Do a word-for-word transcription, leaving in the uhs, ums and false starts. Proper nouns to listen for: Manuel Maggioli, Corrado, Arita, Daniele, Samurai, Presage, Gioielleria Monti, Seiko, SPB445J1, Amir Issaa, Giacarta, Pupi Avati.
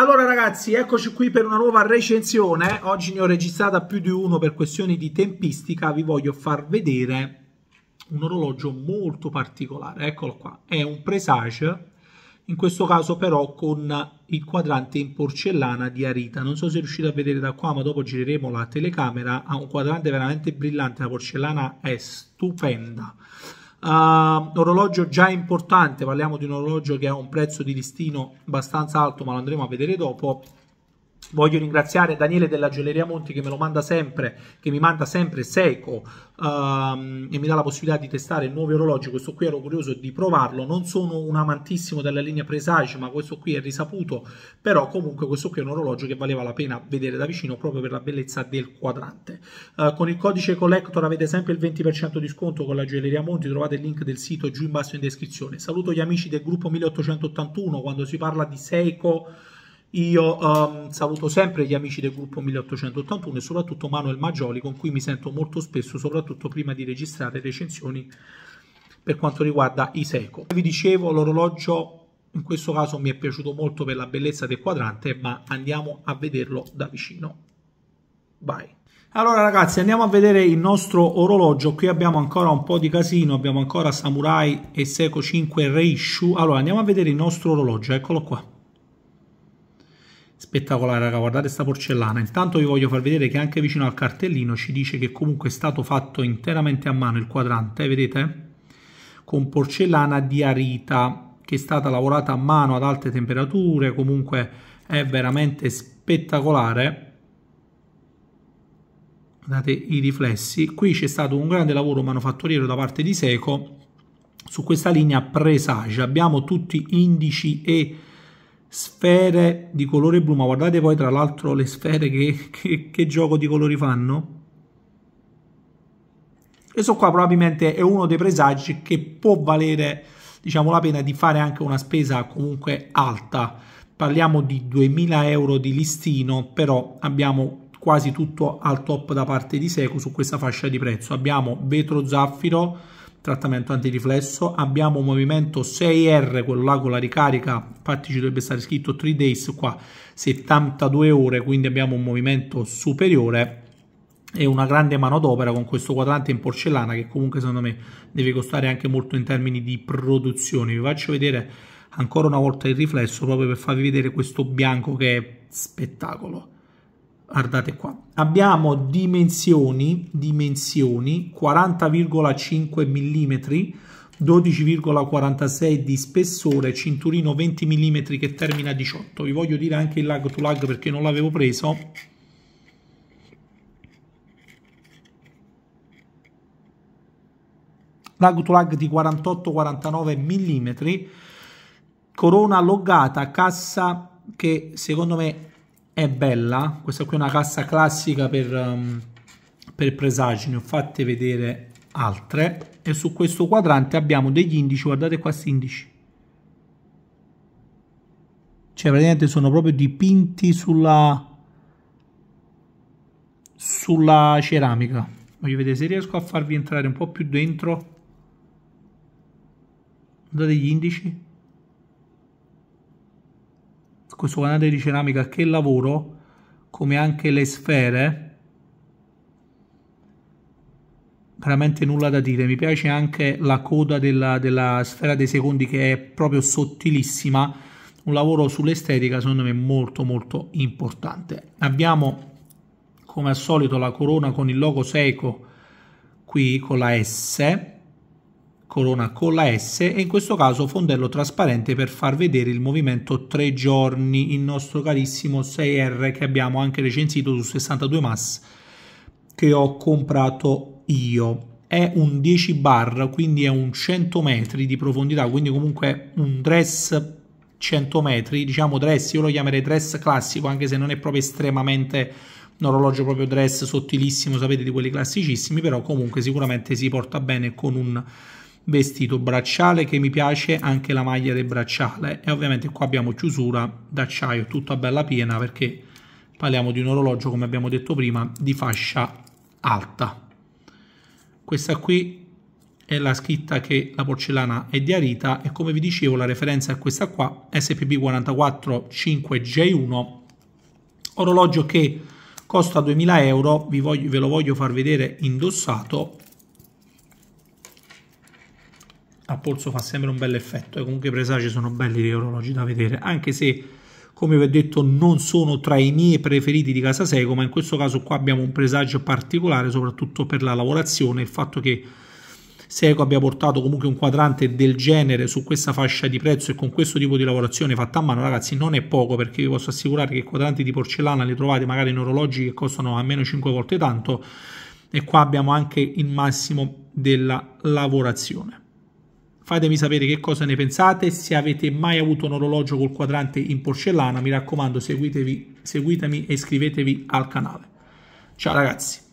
Allora ragazzi, eccoci qui per una nuova recensione. Oggi ne ho registrata più di uno per questioni di tempistica. Vi voglio far vedere un orologio molto particolare. Eccolo qua, è un Presage, in questo caso però con il quadrante in porcellana di Arita. Non so se riuscite a vedere da qua, ma dopo gireremo la telecamera. Ha un quadrante veramente brillante, la porcellana è stupenda. Uh, orologio già importante, parliamo di un orologio che ha un prezzo di listino abbastanza alto, ma lo andremo a vedere dopo. Voglio ringraziare Daniele della Gioielleria Monti che me lo manda sempre, che mi manda sempre Seiko uh, e mi dà la possibilità di testare nuovi orologi. Questo qui ero curioso di provarlo, non sono un amantissimo della linea Presage, ma questo qui è risaputo, però comunque questo qui è un orologio che valeva la pena vedere da vicino proprio per la bellezza del quadrante. Uh, con il codice Collector avete sempre il venti per cento di sconto con la Gioielleria Monti, trovate il link del sito giù in basso in descrizione. Saluto gli amici del gruppo milleottocentottantuno, quando si parla di Seiko io um, saluto sempre gli amici del gruppo milleottocentottantuno e soprattutto Manuel Maggioli, con cui mi sento molto spesso, soprattutto prima di registrare recensioni per quanto riguarda i Seiko. Vi dicevo, l'orologio in questo caso mi è piaciuto molto per la bellezza del quadrante, ma andiamo a vederlo da vicino. Vai! Allora ragazzi, andiamo a vedere il nostro orologio. Qui abbiamo ancora un po' di casino, abbiamo ancora Samurai e Seiko cinque Reissue. Allora andiamo a vedere il nostro orologio, eccolo qua. Spettacolare raga, guardate sta porcellana. Intanto vi voglio far vedere che anche vicino al cartellino ci dice che comunque è stato fatto interamente a mano il quadrante, vedete? Con porcellana di Arita, che è stata lavorata a mano ad alte temperature, comunque è veramente spettacolare. Guardate i riflessi. Qui c'è stato un grande lavoro manufatturiero da parte di Seiko su questa linea Presage. Abbiamo tutti indici e sfere di colore blu, ma guardate poi tra l'altro le sfere che, che, che gioco di colori fanno. Questo qua probabilmente è uno dei presagi che può valere, diciamo, la pena di fare anche una spesa comunque alta. Parliamo di duemila euro di listino, però abbiamo quasi tutto al top da parte di Seiko su questa fascia di prezzo. Abbiamo vetro zaffiro, trattamento antiriflesso, abbiamo movimento sei R, quello là con la ricarica, infatti ci dovrebbe stare scritto three days, qua settantadue ore, quindi abbiamo un movimento superiore e una grande manodopera con questo quadrante in porcellana che comunque secondo me deve costare anche molto in termini di produzione. Vi faccio vedere ancora una volta il riflesso proprio per farvi vedere questo bianco che è spettacolo. Guardate qua, abbiamo dimensioni, dimensioni quaranta virgola cinque millimetri, dodici virgola quarantasei di spessore, cinturino venti millimetri che termina a diciotto. Vi voglio dire anche il lag to lag perché non l'avevo preso. Lag to lag di quarantotto quarantanove millimetri, corona loggata, cassa che secondo me è bella. Questa qui è una cassa classica per, um, per Presage, ne ho fatte vedere altre. E su questo quadrante abbiamo degli indici, guardate qua questi indici, cioè praticamente sono proprio dipinti sulla sulla ceramica. Voglio vedere se riesco a farvi entrare un po' più dentro. Guardate gli indici, questo quadrante di ceramica, che lavoro, come anche le sfere, veramente nulla da dire. Mi piace anche la coda della, della sfera dei secondi che è proprio sottilissima, un lavoro sull'estetica secondo me molto molto importante. Abbiamo come al solito la corona con il logo Seiko qui con la S, corona con la S, e in questo caso fondello trasparente per far vedere il movimento tre giorni, il nostro carissimo sei R che abbiamo anche recensito su sessantadue Mass, che ho comprato io. È un dieci bar, quindi è un cento metri di profondità, quindi comunque un dress cento metri, diciamo dress, io lo chiamerei dress classico, anche se non è proprio estremamente un orologio proprio dress sottilissimo, sapete, di quelli classicissimi, però comunque sicuramente si porta bene con un vestito, bracciale che mi piace, anche la maglia del bracciale, e ovviamente qua abbiamo chiusura d'acciaio tutta bella piena perché parliamo di un orologio, come abbiamo detto prima, di fascia alta. Questa qui è la scritta che la porcellana è di Arita e, come vi dicevo, la referenza è questa qua, S P B quattro quattro cinque J uno, orologio che costa duemila euro. Vi voglio, ve lo voglio far vedere indossato. A polso fa sempre un bel effetto, e comunque i Presage sono belli gli orologi da vedere, anche se, come vi ho detto, non sono tra i miei preferiti di casa Seiko, ma in questo caso qua abbiamo un Presage particolare, soprattutto per la lavorazione. Il fatto che Seiko abbia portato comunque un quadrante del genere su questa fascia di prezzo e con questo tipo di lavorazione fatta a mano, ragazzi, non è poco, perché vi posso assicurare che quadranti di porcellana li trovate magari in orologi che costano almeno cinque volte tanto, e qua abbiamo anche il massimo della lavorazione. Fatemi sapere che cosa ne pensate, se avete mai avuto un orologio col quadrante in porcellana. Mi raccomando, seguitevi, seguitemi e iscrivetevi al canale. Ciao ragazzi!